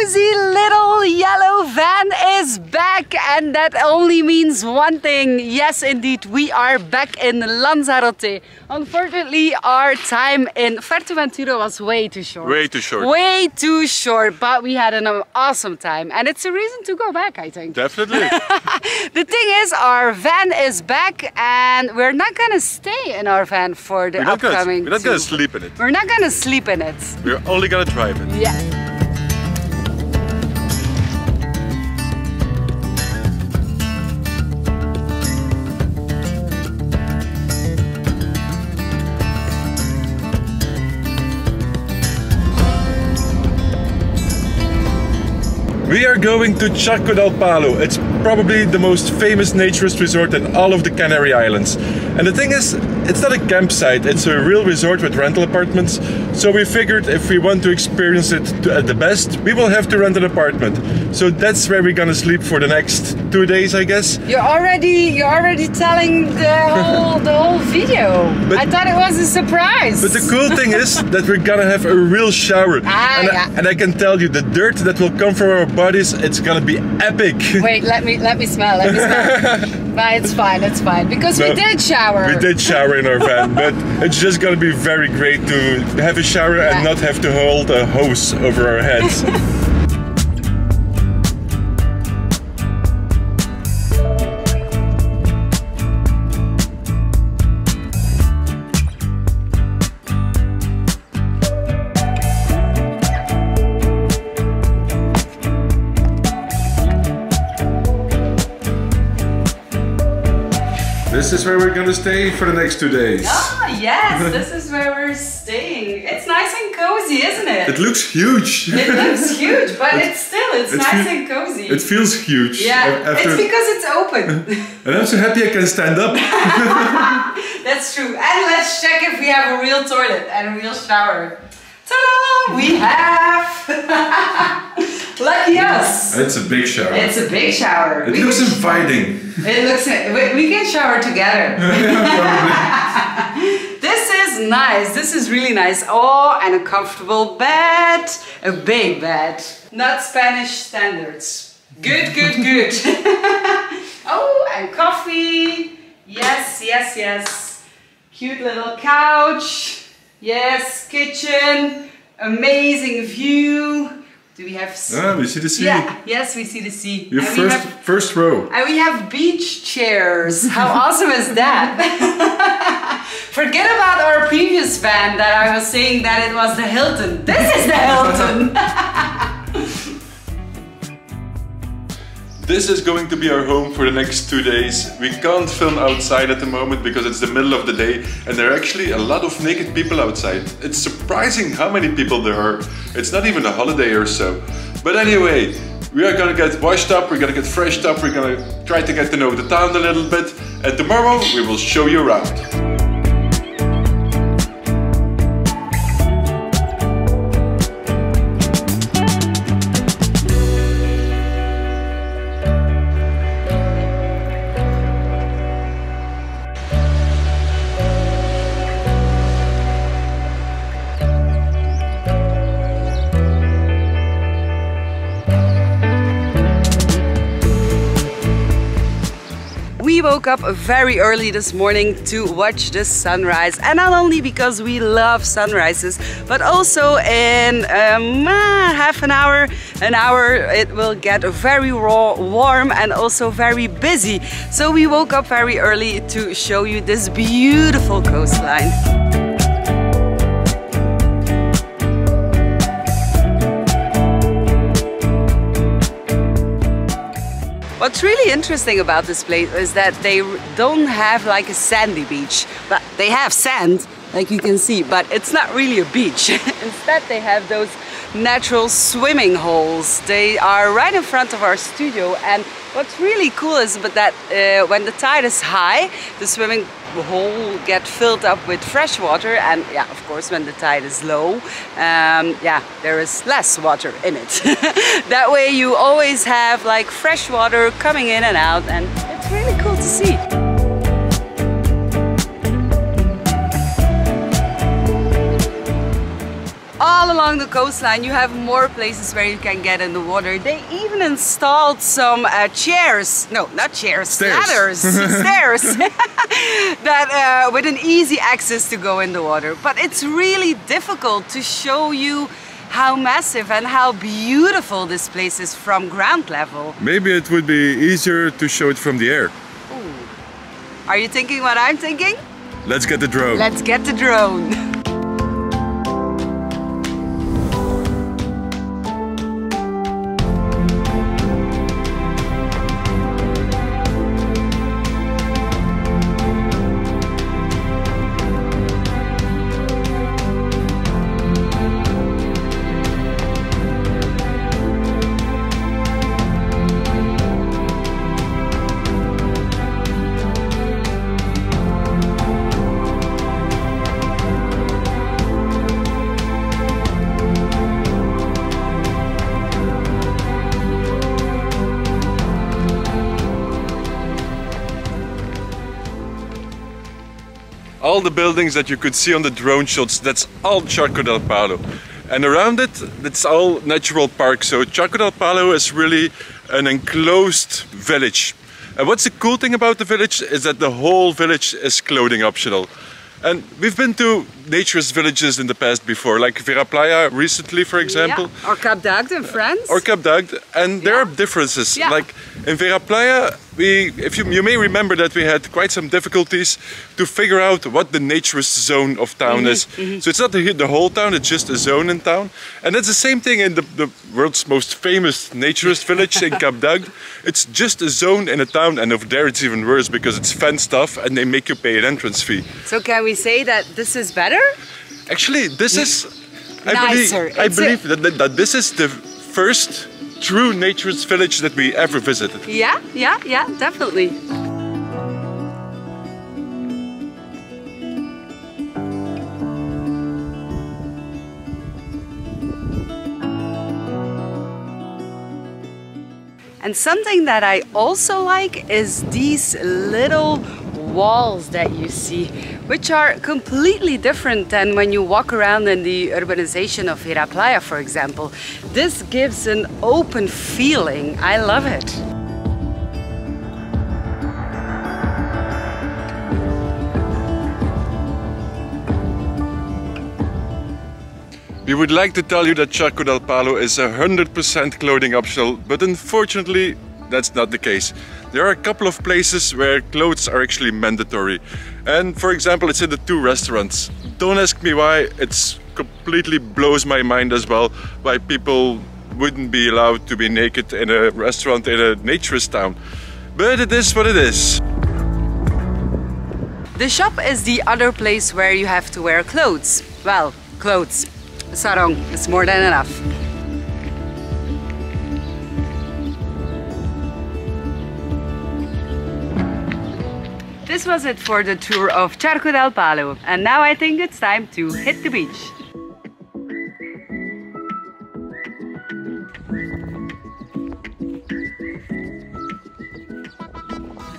cozy little yellow van is back, and that only means one thing. Yes, indeed, we are back in Lanzarote. Unfortunately, our time in Fuerteventura was way too short. Way too short. Way too short, but we had an awesome time, and it's a reason to go back, I think. Definitely. The thing is, our van is back, and we're not gonna stay in our van for the upcoming. We're not gonna sleep in it. We're not gonna sleep in it. We're only gonna drive it. Yeah. We are going to Charco del Palo. It's probably the most famous naturist resort in all of the Canary Islands. And the thing is, it's not a campsite, it's a real resort with rental apartments. So we figured if we want to experience it at the best, we will have to rent an apartment. So that's where we're gonna sleep for the next 2 days, I guess. You're already telling the whole video. But I thought it was a surprise. But the cool thing is that we're gonna have a real shower. And I can tell you, the dirt that will come from our bodies, it's gonna be epic. Wait, let me smell. Let me smell. But it's fine because no, we did shower. We did shower in our van, but it's just gonna be very great to have a shower and not have to hold a hose over our heads. This is where we're gonna stay for the next 2 days. Oh yes, this is where we're staying. It's nice and cozy, isn't it? It looks huge. It looks huge, but it's still nice and cozy. It feels huge. Yeah, it's because it's open. And I'm so happy I can stand up. That's true. And let's check if we have a real toilet and a real shower. Ta-da! We have! Lucky us! It's a big shower. It's a big shower. It looks inviting. It looks. We can shower together. Yeah, probably. This is nice. This is really nice. Oh, and a comfortable bed. A big bed. Not Spanish standards. Good, good, good. Oh, and coffee. Yes, yes, yes. Cute little couch. Yes, kitchen. Amazing view. Do we have sea? Ah, we see the sea. Yeah, yes, we see the sea. Your first row. And we have beach chairs. How awesome is that? Forget about our previous van that I was saying that it was the Hilton. This is the Hilton. This is going to be our home for the next 2 days. We can't film outside at the moment because it's the middle of the day and there are actually a lot of naked people outside. It's surprising how many people there are. It's not even a holiday or so. But anyway, we are gonna get washed up, we're gonna get freshed up, we're gonna try to get to know the town a little bit, and tomorrow we will show you around. Woke up very early this morning to watch the sunrise, and not only because we love sunrises, but also in half an hour it will get very warm and also very busy. So we woke up very early to show you this beautiful coastline. What's really interesting about this place is that they don't have like a sandy beach, but they have sand, like you can see, but it's not really a beach. Instead they have those natural swimming holes. They are right in front of our studio, and what's really cool is that when the tide is high, the swimming hole get filled up with fresh water, and yeah, of course when the tide is low, yeah, there is less water in it. That way you always have like fresh water coming in and out, and it's really cool to see. All along along the coastline you have more places where you can get in the water. They even installed some chairs, no, not chairs, ladders, stairs, that with an easy access to go in the water. But it's really difficult to show you how massive and how beautiful this place is from ground level. Maybe it would be easier to show it from the air. Ooh. Are you thinking what I'm thinking? Let's get the drone. Let's get the drone. All the buildings that you could see on the drone shots, that's all Charco del Palo. And around it, it's all natural parks. So Charco del Palo is really an enclosed village. And what's the cool thing about the village is that the whole village is clothing optional. And we've been to naturist villages in the past before, like Vera Playa recently, for example. Yeah. Or Cap D'Agde in France. Or Cap D'Agde. And there are differences. Yeah. Like in Vera Playa, if you may remember that we had quite some difficulties to figure out what the naturist zone of town is. So it's not the whole town, it's just a zone in town. And that's the same thing in the world's most famous naturist village in Cap D'Agde. It's just a zone in a town, and over there it's even worse because it's fenced off and they make you pay an entrance fee. So can we say that this is better? Actually, this is... I believe that this is the first true naturist village that we ever visited. Yeah, yeah, yeah, definitely. And something that I also like is these little walls that you see, which are completely different than when you walk around in the urbanization of Vera Playa, for example. This gives an open feeling. I love it. We would like to tell you that Charco del Palo is 100% clothing optional, but unfortunately, that's not the case. There are a couple of places where clothes are actually mandatory. And for example, it's in the two restaurants. Don't ask me why, it completely blows my mind as well, why people wouldn't be allowed to be naked in a restaurant in a naturist town. But it is what it is. The shop is the other place where you have to wear clothes. Well, clothes. Sarong, it's more than enough. This was it for the tour of Charco del Palo, and now I think it's time to hit the beach.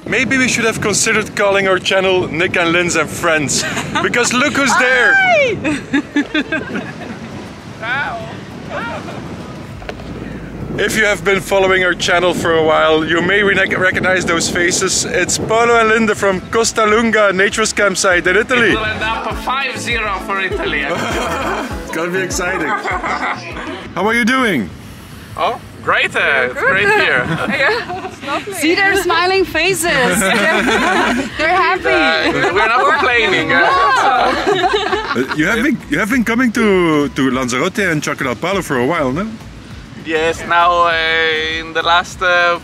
Maybe we should have considered calling our channel Nick and Linz and Friends, because look who's there! If you have been following our channel for a while, you may recognize those faces. It's Paolo and Linda from Costa Lunga naturist campsite in Italy. It will end up a 5-0 for Italy. It's gonna be exciting. How are you doing? Oh, great! It's great here. See their smiling faces. They're happy. We're not complaining. No. You have been coming to Lanzarote and Charco del Palo for a while, no? Yes, now in the last 5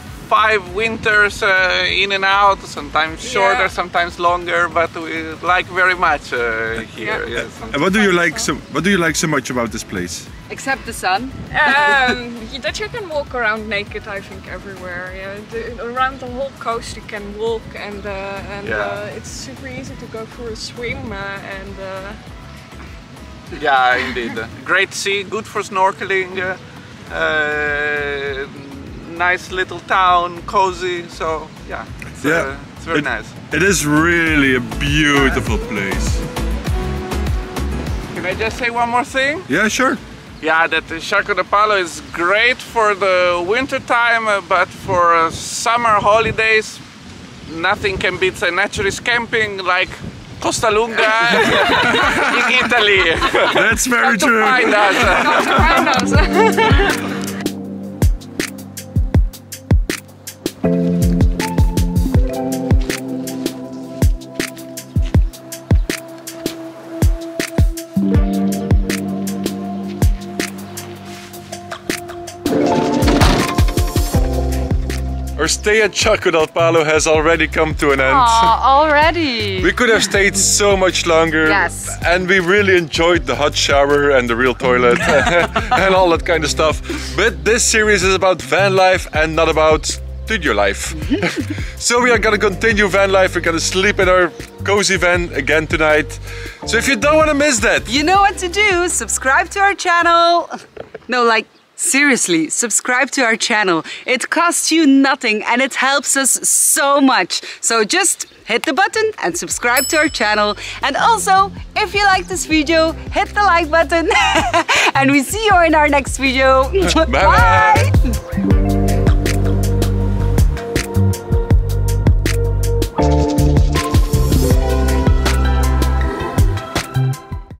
winters in and out, sometimes shorter, sometimes longer, but we like very much here. Yeah. Yes. And what do you like so much about this place? Except the sun. That you can walk around naked, I think, everywhere. Yeah, around the whole coast you can walk, and it's super easy to go for a swim and. Yeah, indeed. Great sea, good for snorkeling. Nice little town, cozy, so yeah, it's very nice. It is really a beautiful place. Can I just say one more thing? Yeah, sure. Yeah, that Charco del Palo is great for the winter time, but for summer holidays, nothing can beat a naturist camping like Costa Lunga in Italy. That's very true. Find us. Find us. Our stay at Charco del Palo has already come to an end. Already! We could have stayed so much longer. Yes. And we really enjoyed the hot shower and the real toilet and all that kind of stuff. But this series is about van life and not about studio life. So we are gonna continue van life. We're gonna sleep in our cozy van again tonight. So if you don't wanna miss that, you know what to do. Subscribe to our channel. No, like, seriously, subscribe to our channel. It costs you nothing and it helps us so much. So just hit the button and subscribe to our channel. And also, if you like this video, hit the like button. And we see you in our next video. Bye! Bye.